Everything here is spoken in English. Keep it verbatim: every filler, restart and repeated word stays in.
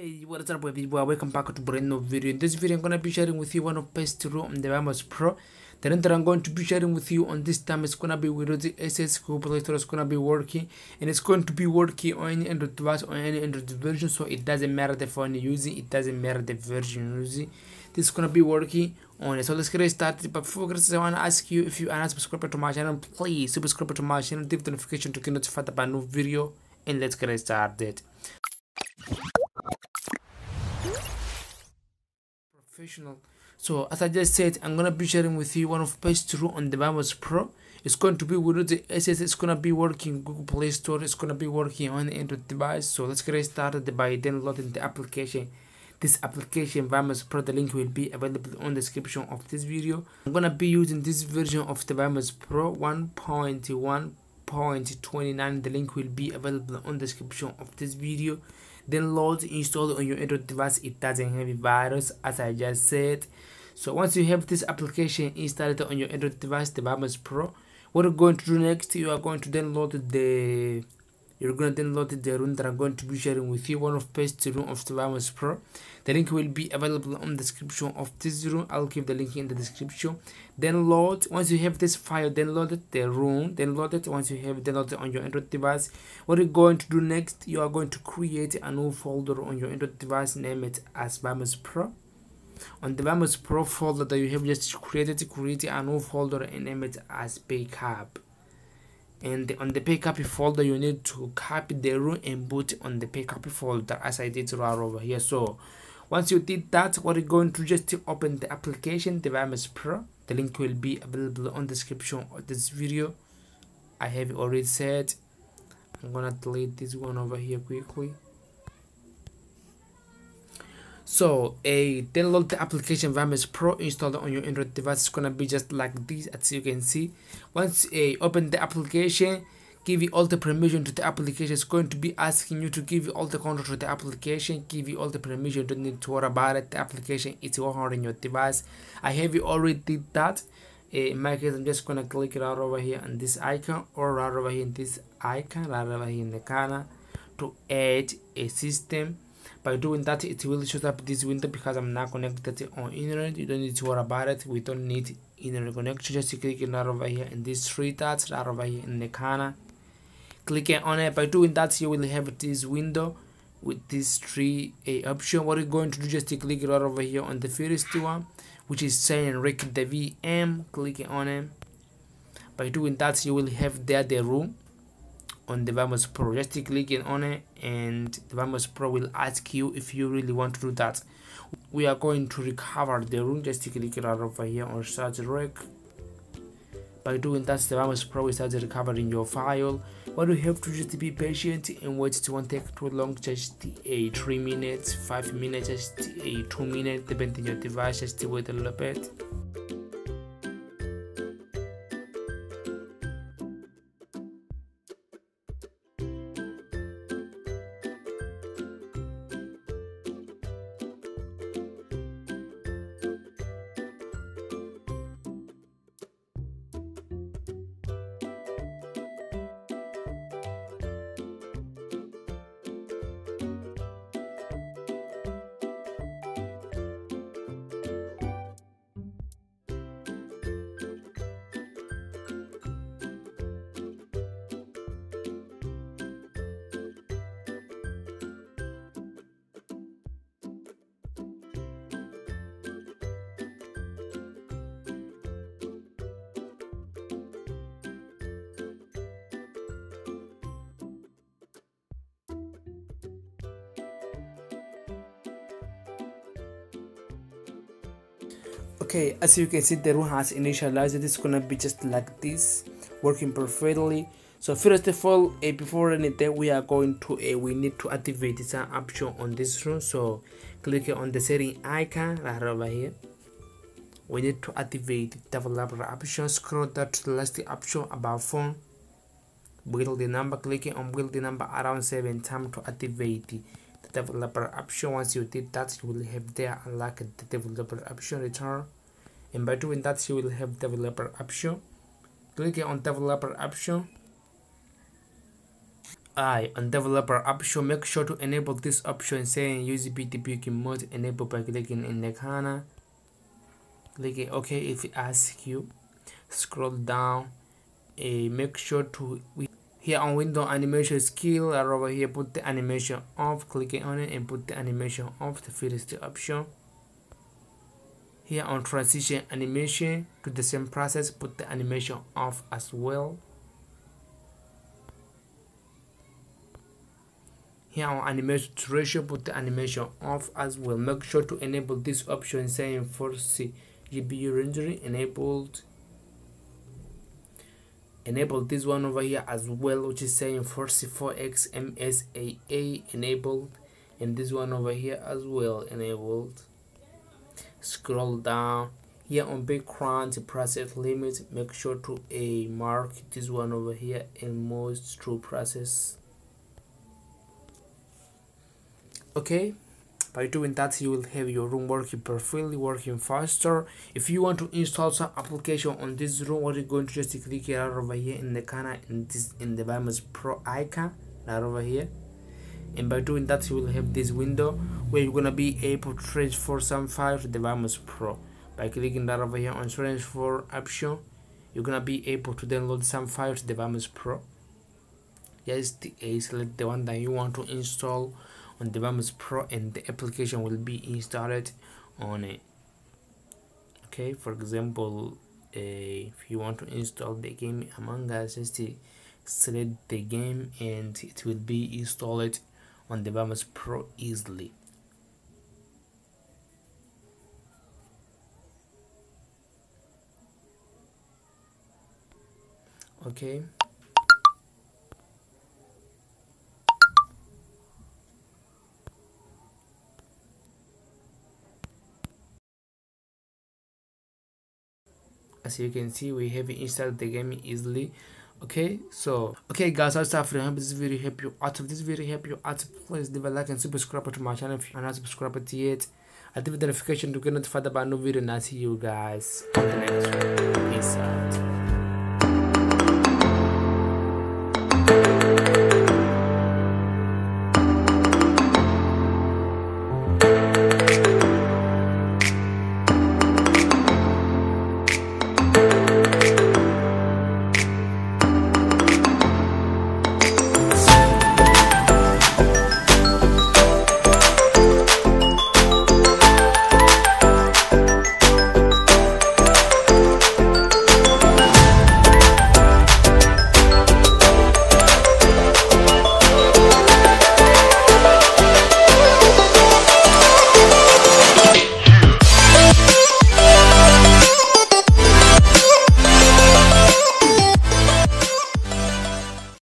Hey, what is up everyone? Welcome back to a brand new video. In this video I'm going to be sharing with you one of best room on the V M O S Pro. The render I'm going to be sharing with you on this time is going to be with the S S compilator. It's going to be working and it's going to be working on any Android device, on any Android version, so it doesn't matter the phone you're using, it doesn't matter the version you're using. This is going to be working on it. So let's get started, but before we get started, I want to ask you, if you are not subscribed to my channel, please subscribe to my channel, give the notification to get notified about new video, and let's get started. Professional. So as I just said, I'm gonna be sharing with you one of best room on the V M O S Pro. It's going to be with the S S. It's gonna be working Google Play Store. It's gonna be working on Android device. So let's get started by downloading the application. This application V M O S Pro. The link will be available on the description of this video. I'm gonna be using this version of the V M O S Pro one point one point twenty-nine. The link will be available on the description of this video. Download, install on your Android device. It doesn't have a virus, as I just said. So once you have this application installed on your Android device, the V M O S Pro, what you're going to do next, you are going to download the you're going to download the room that I'm going to be sharing with you, one of best room of the V M O S Pro. The link will be available on the description of this room. I'll keep the link in the description. Download. Once you have this file downloaded, the room downloaded, once you have downloaded on your Android device, what you're going to do next, you are going to create a new folder on your Android device, name it as V M O S Pro. On the V M O S Pro folder that you have just created, create a new folder and name it as Backup. And on the backup folder, you need to copy the room and put on the backup folder, as I did right over here. So once you did that, what you're going to just open the application, the V M O S Pro. The link will be available on the description of this video. I have already said. I'm gonna delete this one over here quickly. So a uh, download the application V M O S Pro, installed on your Android device. It's gonna be just like this, as you can see. Once uh, open the application, give you all the permission to the application. It's going to be asking you to give you all the control to the application, give you all the permission. Don't need to worry about it. The application is working on your device. I have you already did that. Uh, in my case, I'm just gonna click right over here on this icon, or right over here in this icon, right over here in the corner, to add a system. By doing that, it will show up this window because I'm not connected on internet. You don't need to worry about it. We don't need internet connection. Just click right over here in these three dots, right over here in the corner. Click on it. By doing that, you will have this window with these three uh, options. What we're going to do, just click right over here on the first one, which is saying Rec the V M. Click on it. By doing that, you will have there the room on the V M O S Pro. Just clicking on it and the V M O S Pro will ask you if you really want to do that. We are going to recover the room. Just click right over here on search rec. By doing that, the V M O S Pro will start recovering your file. What you have to just be patient and wait. It won't take too long, just a three minutes, five minutes, just a two minutes, depending on your device. Just wait a little bit. Okay, as you can see, the room has initialized. It's gonna be just like this, working perfectly. So first of all, uh, before anything, we are going to uh, we need to activate some option on this room. So click on the setting icon right over here. We need to activate developer options. Scroll down to the last option, about phone. Build the number. Clicking on build the number around seven times to activate it. The developer option. Once you did that, you will have there unlock the developer option, return, and by doing that, you will have developer option. Click on developer option. I on developer option, make sure to enable this option saying use P T P Q mode enable by clicking in the corner. Click it OK. If it asks you, scroll down. Uh, make sure to here on window animation skill or over here put the animation off. Clicking on it and put the animation off to fit the option. Here on transition animation, to the same process, put the animation off as well. Here on animation ratio, put the animation off as well. Make sure to enable this option saying forty G P U rendering enabled. Enable this one over here as well, which is saying forty-four X M S A A enabled, and this one over here as well enabled. Scroll down here on background process limit, make sure to a uh, mark this one over here and most true process. Okay, by doing that you will have your room working perfectly, working faster. If you want to install some application on this room, what you're going to just click it right over here in the corner in this in the V M O S Pro icon right over here. And by doing that you will have this window where you're gonna be able to transfer some files to the V M O S Pro. By clicking that over here on transfer option, you're gonna be able to download some files to the V M O S Pro. Just uh, select the one that you want to install on the V M O S Pro and the application will be installed on it. Okay, for example, uh, if you want to install the game Among Us, just select the game and it will be installed on the V M O S Pro easily. Okay, as you can see we have installed the game easily. Okay, so okay guys, that's all for now. This video help you out. If this video help you out, please leave a like and subscribe to my channel if you are not subscribed yet. Activate the notification to get notified about new video, and I'll see you guys on the next one. Peace out.